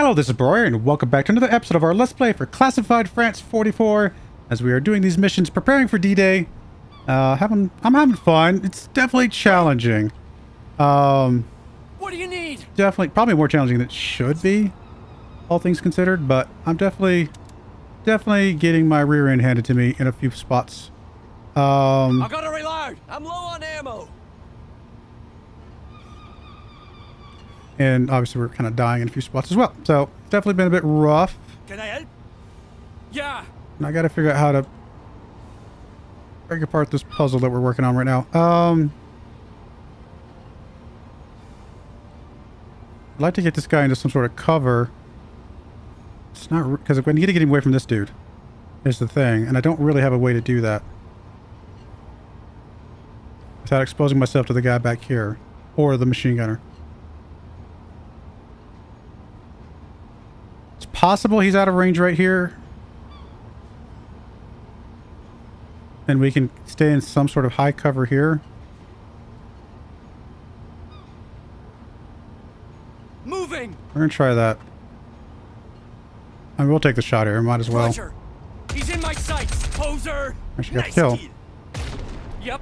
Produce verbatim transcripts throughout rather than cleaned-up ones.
Hello, this is Broyar, and welcome back to another episode of our Let's Play for Classified France forty-four. As we are doing these missions, preparing for D-Day, uh, having I'm having fun. It's definitely challenging. Um, what do you need? Definitely, probably more challenging than it should be, all things considered. But I'm definitely, definitely getting my rear end handed to me in a few spots. Um, I gotta reload. I'm low on ammo. And obviously we're kind of dying in a few spots as well. So definitely been a bit rough. Can I help? Yeah. And I got to figure out how to break apart this puzzle that we're working on right now. Um, I'd like to get this guy into some sort of cover. It's not because I need to get him away from this dude is the thing. And I don't really have a way to do that without exposing myself to the guy back here or the machine gunner. Possible he's out of range right here, and we can stay in some sort of high cover here. Moving. We're gonna try that. I mean, we'll take the shot here. Might as well. Roger. He's in my sights, poser. Actually, nice got a kill. Yep.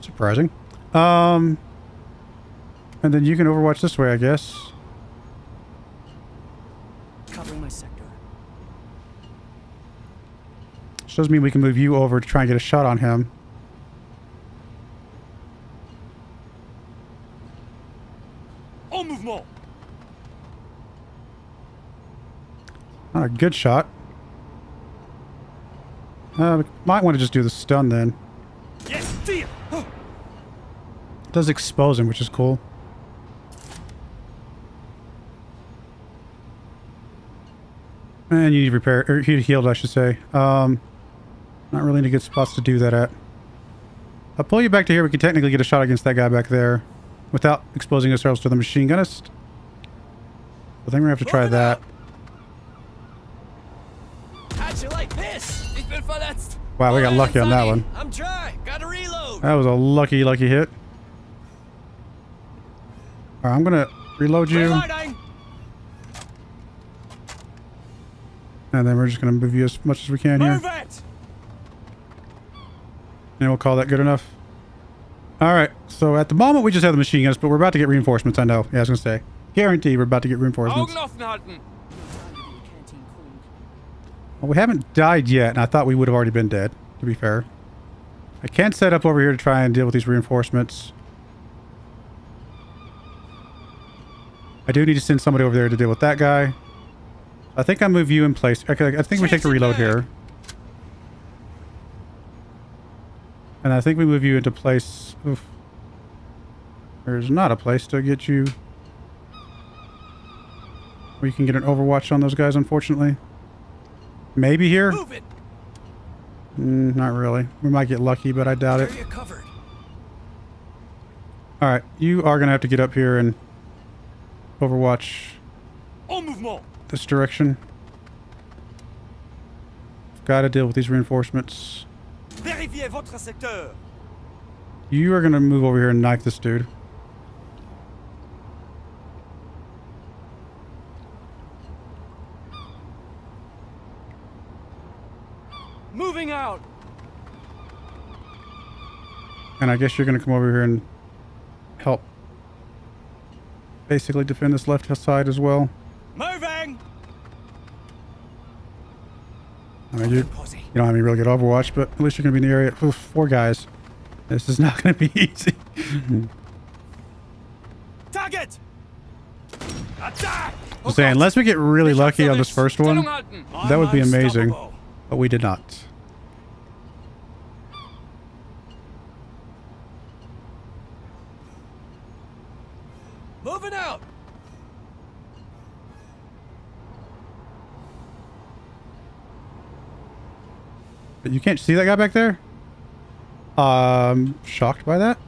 Surprising. Um. And then you can overwatch this way, I guess. Which does mean we can move you over to try and get a shot on him. En mouvement. Not a good shot. Uh, we might want to just do the stun then. Yes, dear. Huh. It does expose him, which is cool. And you need repair, or he healed, I should say. Um, Not really any good spots to do that at. I'll pull you back to here. We can technically get a shot against that guy back there without exposing ourselves to the machine gunnist. I think we're going to have to try that. How'd you like this? Wow, we got lucky on that one. I'm trying. Gotta reload. That was a lucky, lucky hit. All right, I'm going to reload you. Reloading. And then we're just going to move you as much as we can here. Move it! And we'll call that good enough. All right. So at the moment, we just have the machine guns, but we're about to get reinforcements. I know. Yeah, I was going to say. Guarantee we're about to get reinforcements. Well, we haven't died yet, and I thought we would have already been dead, to be fair. I can set up over here to try and deal with these reinforcements. I do need to send somebody over there to deal with that guy. I think I move you in place. I think we take a reload here. And I think we move you into place. Oof. There's not a place to get you. We can get an overwatch on those guys, unfortunately. Maybe here? Mm, not really. We might get lucky, but I doubt it. Alright, you are going to have to get up here and overwatch this direction. Got to deal with these reinforcements. You are going to move over here and knife this dude. Moving out. And I guess you're going to come over here and help basically defend this left side as well. Moving. I mean, you You don't have any really good overwatch, but at least you're going to be in the area. Oof, four guys. This is not going to be easy. Target! Attack! So unless we get really lucky on this first one, that would be amazing. But we did not. Moving out! But you can't see that guy back there? Um, shocked by that.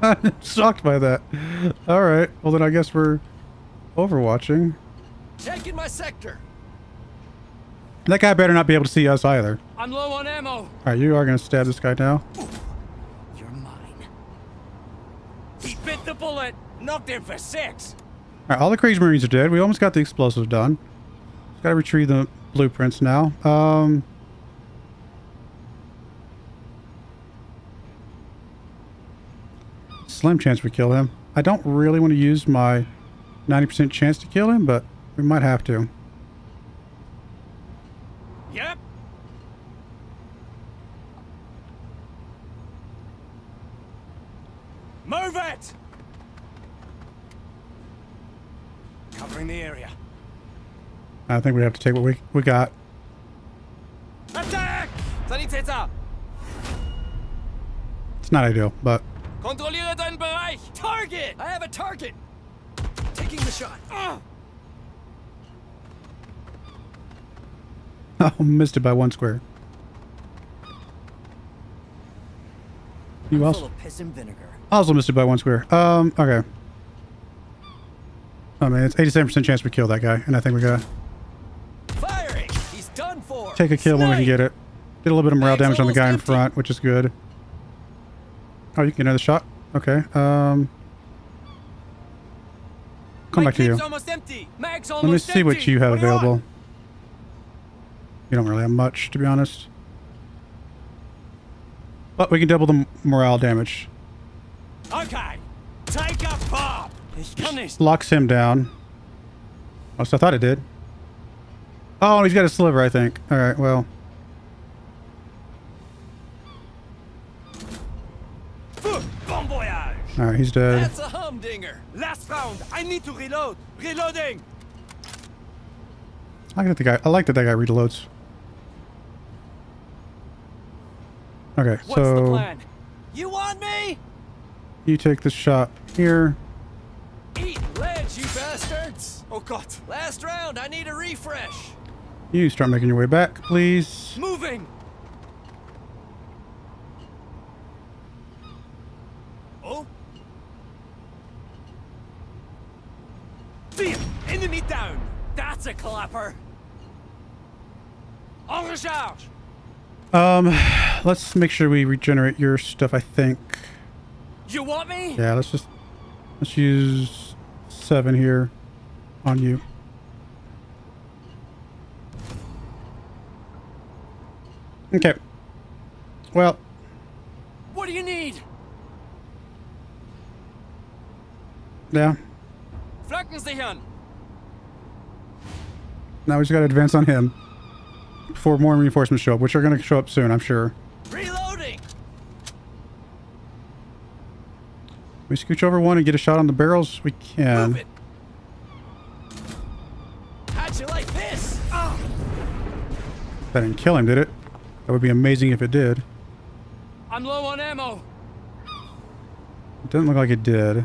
I'm shocked by that. All right. Well, then I guess we're overwatching. Taking my sector. That guy better not be able to see us either. I'm low on ammo. All right, you are going to stab this guy now. You're mine. He bit the bullet knocked him for six. All right, all the Kriegsmarines are dead. We almost got the explosives done. Got to retrieve the blueprints now. Um, slim chance we kill him. I don't really want to use my ninety percent chance to kill him, but we might have to. Yep. Move it! Covering the area. I think we have to take what we we got. Attack! It's not ideal, but. Kontrolliere deinen Bereich. Target! I have a target. Taking the shot. Oh, missed it by one square. You also piss and vinegar. Also missed it by one square. Um. Okay. Oh man, it's eighty-seven percent chance we kill that guy, and I think we gotta firing. He's done for. Take a kill Snipe. when we can get it. Did a little bit of morale That's damage on the guy empty. in front, which is good. Oh, you can get another shot. Okay. Um. Come My back to you. Let me see empty. what you have what available. You, you don't really have much, to be honest. But we can double the morale damage. Okay. Take a bomb. Just locks him down. Oh, so I thought it did. Oh, he's got a sliver, I think. All right, well. Bon voyage. All right, he's dead. That's a humdinger. Last round. I need to reload. Reloading. I like that the guy. I like that that guy reloads. Okay, What's so. The plan? You want me? You take the shot here. Eat ledge, you bastards! Oh god! Last round, I need a refresh. You start making your way back, please. Moving. Oh. Damn! Enemy down. That's a clapper. En recharge. Um, let's make sure we regenerate your stuff. I think. You want me? Yeah. Let's just let's use. seven here on you. Okay. Well. What do you need? Yeah. Now we just got to advance on him before more reinforcements show up, which are going to show up soon, I'm sure. Reloading. We scooch over one and get a shot on the barrels. We can. Move it. How'd you like this? Oh. That didn't kill him, did it? That would be amazing if it did. I'm low on ammo. It doesn't look like it did.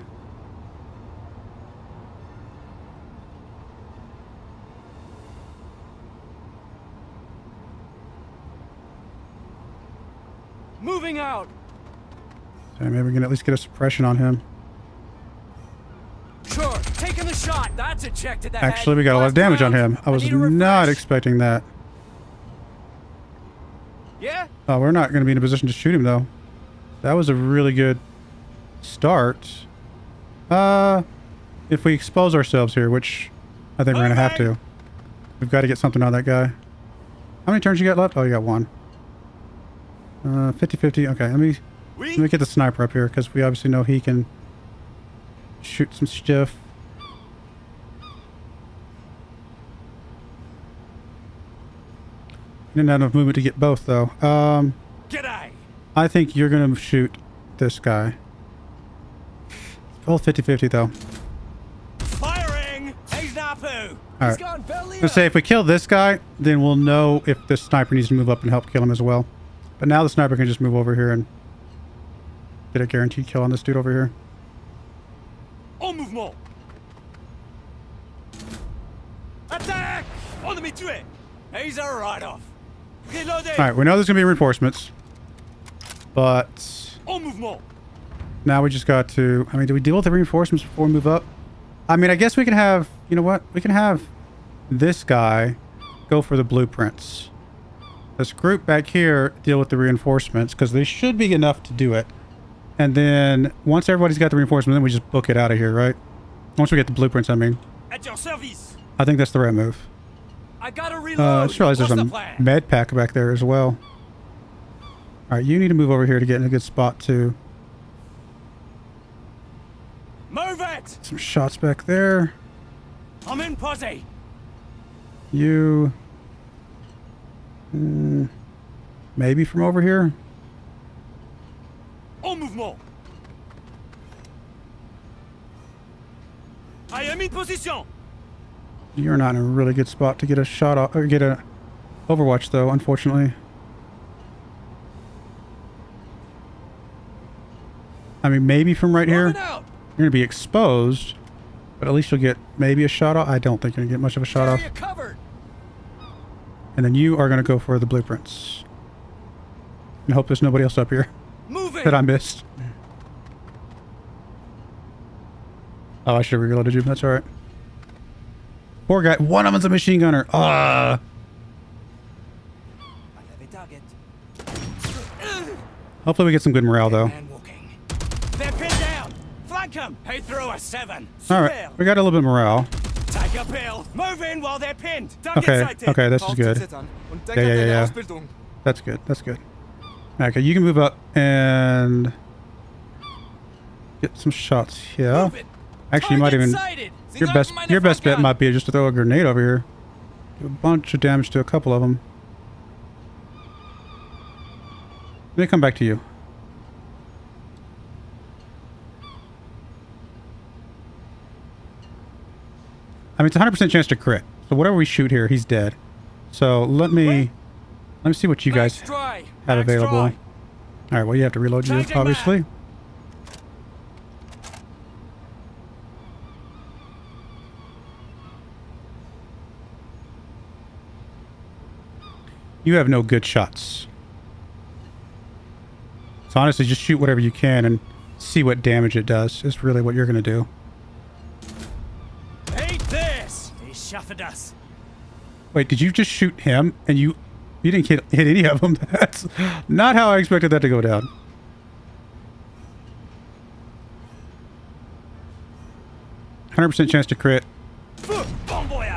Moving out. Maybe we can at least get a suppression on him. Sure, taking the shot. That's a check to that. Actually, we got a lot of damage on him. I was not expecting that. Yeah. Oh, we're not going to be in a position to shoot him though. That was a really good start. Uh, if we expose ourselves here, which I think we're going to have to. We've got to get something on that guy. How many turns you got left? Oh, you got one. Uh, fifty fifty. Okay, let me. Let me get the sniper up here, because we obviously know he can shoot some stuff. Didn't have enough movement to get both, though. Um, G'day. I think you're going to shoot this guy. All fifty fifty, though. Firing! All right. Let's say if we kill this guy, then we'll know if this sniper needs to move up and help kill him as well. But now the sniper can just move over here and get a guaranteed kill on this dude over here. En mouvement. Attack! Enemy tué. He's a write-off. Reloading. All right, we know there's gonna be reinforcements, but en mouvement. Now we just got to. I mean, do we deal with the reinforcements before we move up? I mean, I guess we can have. You know what? We can have this guy go for the blueprints. This group back here deal with the reinforcements because they should be enough to do it. And then once everybody's got the reinforcement, then we just book it out of here, right? Once we get the blueprints, I mean. At your service. I think that's the right move. I gotta reload. Uh, I just realized there's a med pack back there as well. All right, you need to move over here to get in a good spot too. Move it. Some shots back there. I'm in posse. You. Uh, maybe from over here. En mouvement. I am in position. You're not in a really good spot to get a shot off, or get a overwatch though, unfortunately. I mean, maybe from right here, you're gonna be exposed, but at least you'll get maybe a shot off. I don't think you're gonna get much of a shot off. And then you are gonna go for the blueprints. And hope there's nobody else up here that I missed. Oh, I should have reloaded you. That's all right. Poor guy. One of them's a machine gunner. Ah. Uh. Hopefully we get some good morale though. Hey, throw a seven. All right, we got a little bit of morale. Take a pill. Move in while they're pinned. Don't okay, get sighted. Okay, this is good. Yeah, yeah, yeah, yeah. That's good. That's good. Okay, you can move up and get some shots here. Actually, you might even your best your best bet might be just to throw a grenade over here. Do a bunch of damage to a couple of them. They come back to you. I mean, it's a hundred percent chance to crit. So whatever we shoot here, he's dead. So let me let me see what you guys had available. All right, well, you have to reload you, obviously. You have no good shots. So honestly, just shoot whatever you can and see what damage it does. Is really what you're gonna do. Us. Wait, did you just shoot him and you you didn't hit, hit any of them? That's not how I expected that to go down. one hundred percent chance to crit. Bon voyage.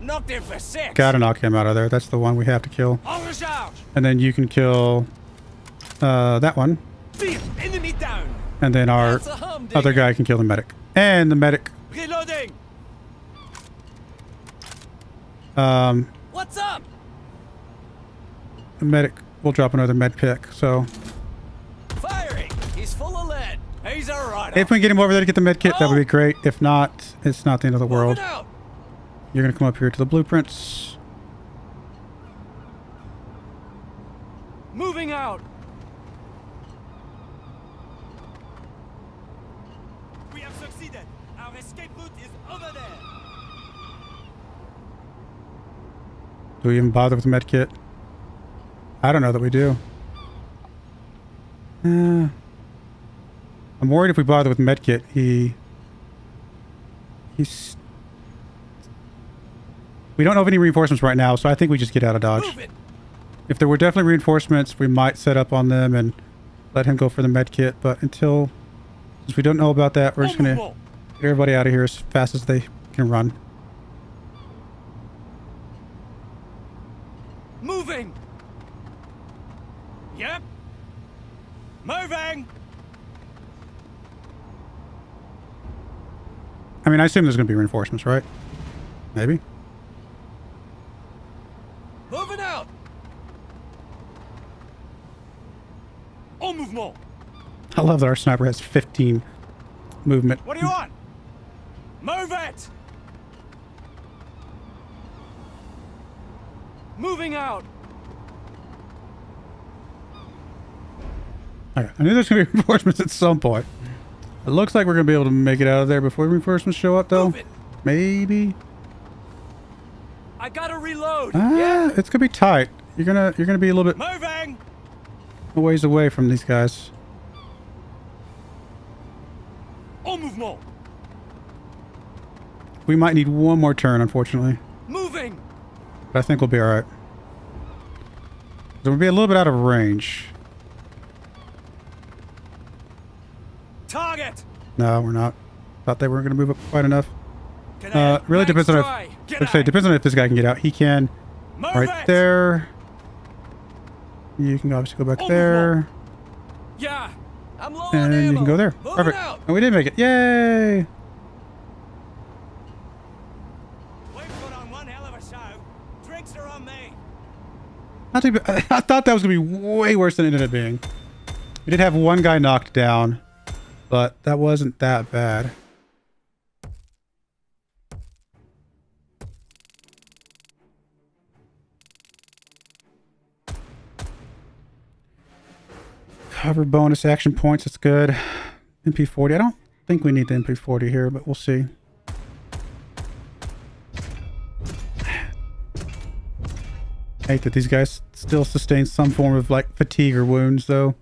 Knocked him for six. Gotta knock him out of there. That's the one we have to kill. And then you can kill uh, that one. Enemy down. And then our other guy can kill the medic. And the medic. Reloading. Um, What's up? The medic will drop another med pick, so. Firing. He's full of lead. He's all right. If we can get him over there to get the med kit, oh. That would be great. If not, it's not the end of the world. You're going to come up here to the blueprints. Moving out. We have succeeded. Our escape route is over there. Do we even bother with the med kit? I don't know that we do. Uh, I'm worried if we bother with med kit, he... He's... We don't know of any reinforcements right now, so I think we just get out of Dodge. If there were definitely reinforcements, we might set up on them and let him go for the med kit, but until... Since we don't know about that, we're just gonna get everybody out of here as fast as they can run. Moving. Yep. Moving. I mean, I assume there's going to be reinforcements, right? Maybe. Moving out. En mouvement. I love that our sniper has fifteen movement. What do you want? Move it. Moving out. Okay, I knew there's gonna be reinforcements at some point. It looks like we're gonna be able to make it out of there before reinforcements show up, though. Maybe. I gotta reload. Ah, yeah. It's gonna be tight. You're gonna you're gonna be a little bit moving a ways away from these guys. En mouvement. We might need one more turn, unfortunately. Moving. I think we'll be all right. So we'll be a little bit out of range. No, we're not. Thought they weren't going to move up quite enough. Uh, really depends on if, let's say, depends on if this guy can get out. He can. Move right it. There. You can obviously go back Over there. Yeah, I'm low and on ammo. You can go there. Move Perfect. And we did make it. Yay! I, think, I thought that was going to be way worse than it ended up being. We did have one guy knocked down, but that wasn't that bad. Cover bonus action points, that's good. M P forty, I don't think we need the M P forty here, but we'll see. I hate that these guys still sustain some form of like fatigue or wounds though.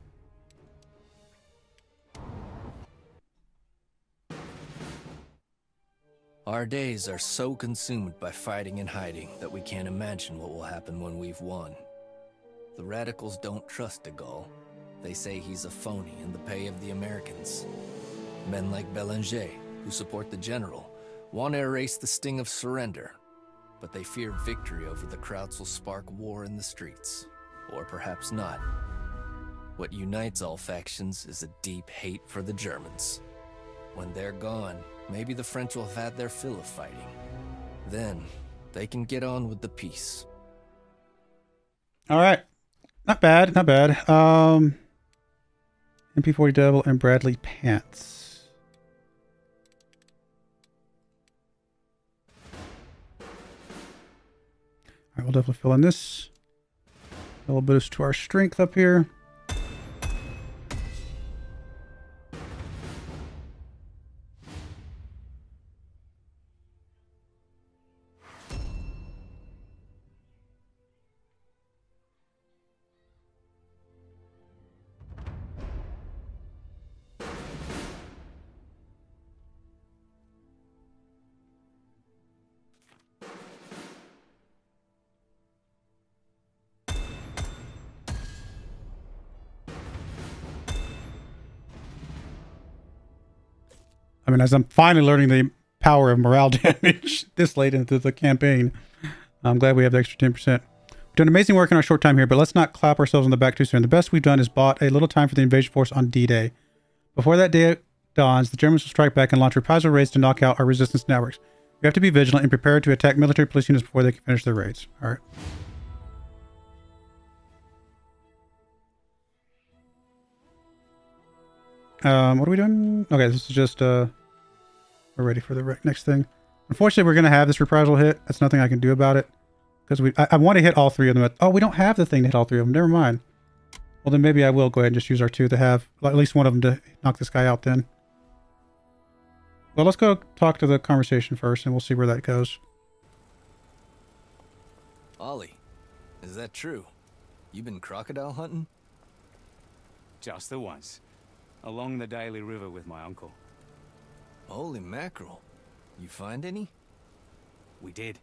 Our days are so consumed by fighting and hiding that we can't imagine what will happen when we've won. The radicals don't trust De Gaulle. They say he's a phony in the pay of the Americans. Men like Belanger, who support the general, want to erase the sting of surrender. But they fear victory over the crowds will spark war in the streets, or perhaps not. What unites all factions is a deep hate for the Germans. When they're gone, maybe the French will have had their fill of fighting. Then they can get on with the peace. All right, not bad, not bad. Um, M P forty Devil and Bradley Pants. All right, we'll definitely fill in this. A little boost to our strength up here. I mean, as I'm finally learning the power of morale damage this late into the campaign, I'm glad we have the extra ten percent. We've done amazing work in our short time here, but let's not clap ourselves on the back too soon. The best we've done is bought a little time for the invasion force on D Day. Before that day dawns, the Germans will strike back and launch reprisal raids to knock out our resistance networks. We have to be vigilant and prepared to attack military police units before they can finish their raids. All right. Um, what are we doing? Okay, this is just, uh, we're ready for the next thing. Unfortunately, we're going to have this reprisal hit. That's nothing I can do about it. Because we, I, I want to hit all three of them. Oh, we don't have the thing to hit all three of them. Never mind. Well, then maybe I will go ahead and just use our two to have at least one of them to knock this guy out then. Well, let's go talk to the conversation first and we'll see where that goes. Ollie, is that true? You been crocodile hunting? Just the once. Along the Daly River with my uncle. Holy mackerel. You find any? We did.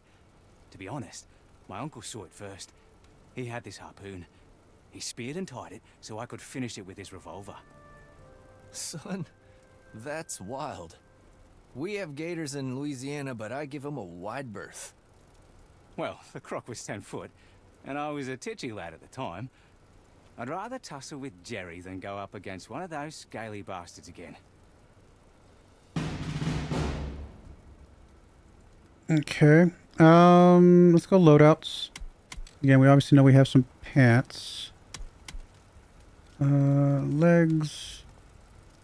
To be honest, my uncle saw it first. He had this harpoon. He speared and tied it so I could finish it with his revolver. Son, that's wild. We have gators in Louisiana, but I give them a wide berth. Well, the croc was ten foot, and I was a titchy lad at the time. I'd rather tussle with Jerry than go up against one of those scaly bastards again. Okay. Um, let's go loadouts. Again, we obviously know we have some pants. Uh, legs.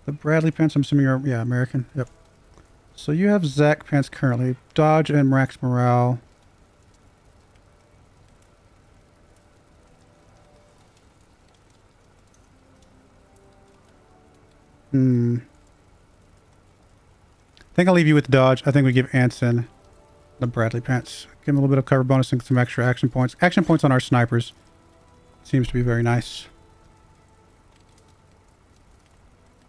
The Bradley pants, I'm assuming you're, yeah, American. Yep. So you have Zach pants currently. Dodge and Max Morale. Hmm. I think I'll leave you with Dodge. I think we give Anson the Bradley pants. Give him a little bit of cover bonus and some extra action points. Action points on our snipers. Seems to be very nice.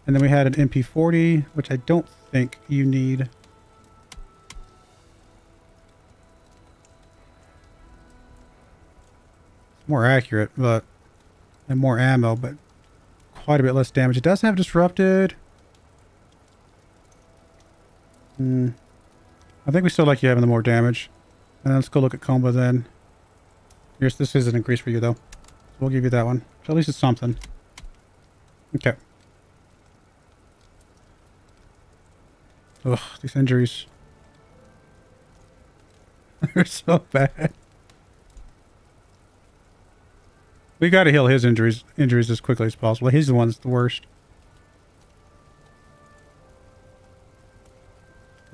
And then we had an M P forty, which I don't think you need. More accurate, but and more ammo, but quite a bit less damage. It does have disrupted. Mm. I think we still like you having the more damage. And let's go look at Comba then. Here's, this is an increase for you though. So we'll give you that one. So at least it's something. Okay. Ugh, these injuries. They're so bad. We gotta heal his injuries injuries as quickly as possible. He's the one that's the worst.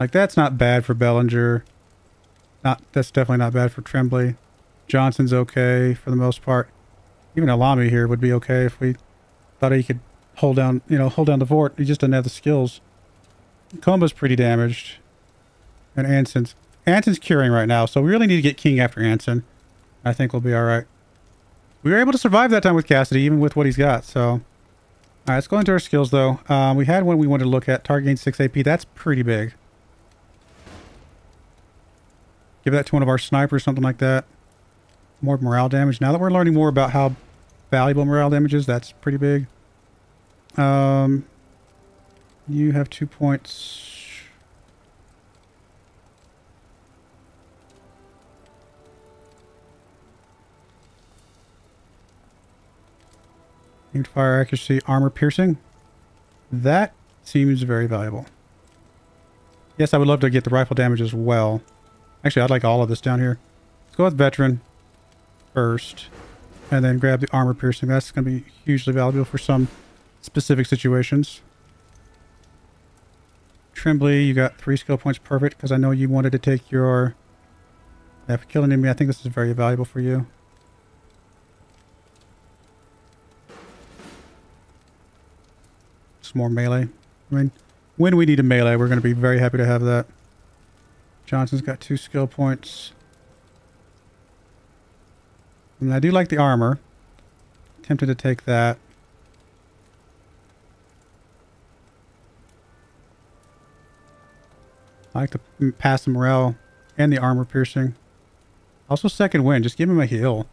Like, that's not bad for Bellinger. Not that's definitely not bad for Tremblay. Johnson's okay for the most part. Even Alami here would be okay if we thought he could hold down, you know, hold down the fort. He just doesn't have the skills. Comba's pretty damaged. And Anson's Anson's curing right now, so we really need to get King after Anson. I think we'll be alright. We were able to survive that time with Cassidy, even with what he's got, so... Alright, let's go into our skills, though. Um, we had one we wanted to look at. Target gain six A P. That's pretty big. Give that to one of our snipers, something like that. More morale damage. Now that we're learning more about how valuable morale damage is, that's pretty big. Um... You have two points. Aimed fire accuracy, armor piercing. That seems very valuable. Yes, I would love to get the rifle damage as well. Actually, I'd like all of this down here. Let's go with veteran first. And then grab the armor piercing. That's going to be hugely valuable for some specific situations. Trimbley, you got three skill points. Perfect, because I know you wanted to take your... Yeah, for killing enemy, I think this is very valuable for you. It's more melee. I mean, when we need a melee, we're going to be very happy to have that. Johnson's got two skill points. And I do like the armor. Tempted to take that. I like to pass the morale and the armor piercing. Also second wind. Just give him a heal.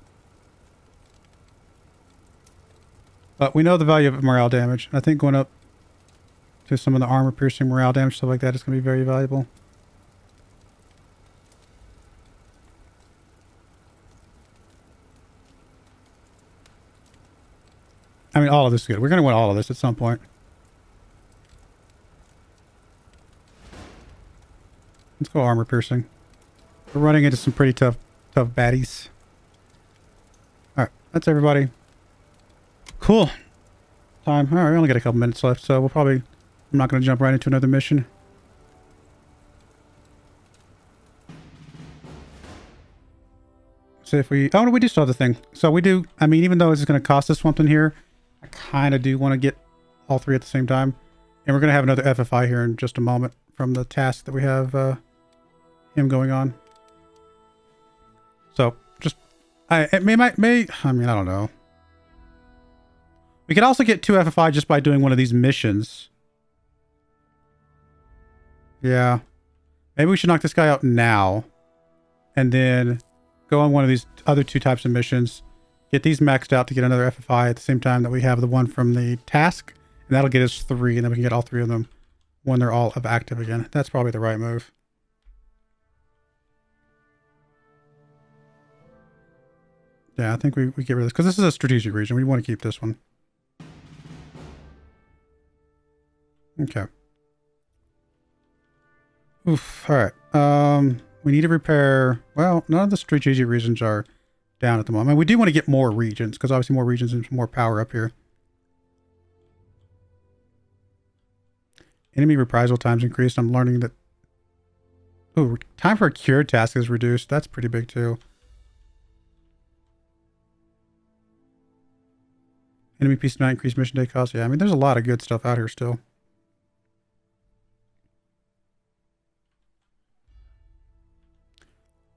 But we know the value of morale damage. I think going up to some of the armor piercing, morale damage, stuff like that is going to be very valuable. I mean, all of this is good. We're going to win all of this at some point. Let's go armor piercing. We're running into some pretty tough, tough baddies. All right, that's everybody. Cool. Time. All right, we only got a couple minutes left, so we'll probably... I'm not going to jump right into another mission. So if we... Oh, no, we do still have the thing. So we do... I mean, even though this is going to cost us something here, I kind of do want to get all three at the same time. And we're going to have another F F I here in just a moment from the task that we have... Uh, him going on. So just I it may might may I mean I don't know. We could also get two F F I just by doing one of these missions. Yeah. Maybe we should knock this guy out now. And then go on one of these other two types of missions. Get these maxed out to get another F F I at the same time that we have the one from the task. And that'll get us three, and then we can get all three of them when they're all active again. That's probably the right move. Yeah, I think we, we get rid of this, because this is a strategic region. We want to keep this one. Okay. Oof, all right. Um, we need to repair... Well, none of the strategic regions are down at the moment. I mean, we do want to get more regions, because obviously more regions and more power up here. Enemy reprisal time's increased. I'm learning that... Ooh, time for a cure task is reduced. That's pretty big, too. Enemy piece tonight, increased mission day cost. Yeah, I mean, there's a lot of good stuff out here still.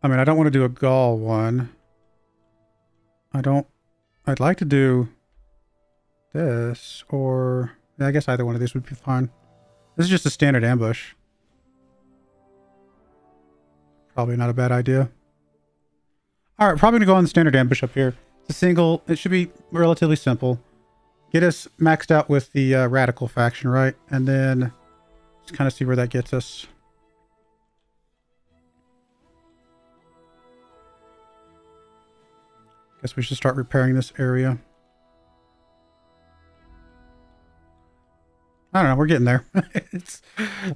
I mean, I don't want to do a Gaul one. I don't... I'd like to do this, or... Yeah, I guess either one of these would be fine. This is just a standard ambush. Probably not a bad idea. All right, probably going to go on the standard ambush up here. It's a single. It should be relatively simple. Get us maxed out with the uh, radical faction, right? And then just kind of see where that gets us. Guess we should start repairing this area. I don't know. We're getting there. It's,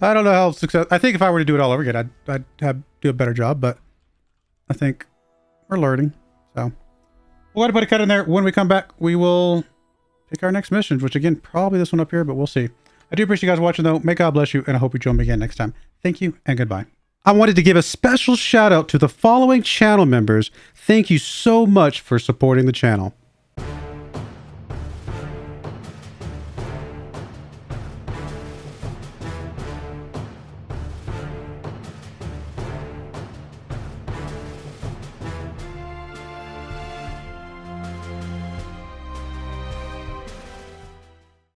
I don't know how success. I think if I were to do it all over again, I'd, I'd have, do a better job, but I think we're learning. So we'll let a cut in there. When we come back, we will pick our next missions, which again, probably this one up here, but we'll see. I do appreciate you guys watching though. May God bless you. And I hope you join me again next time. Thank you and goodbye. I wanted to give a special shout out to the following channel members. Thank you so much for supporting the channel.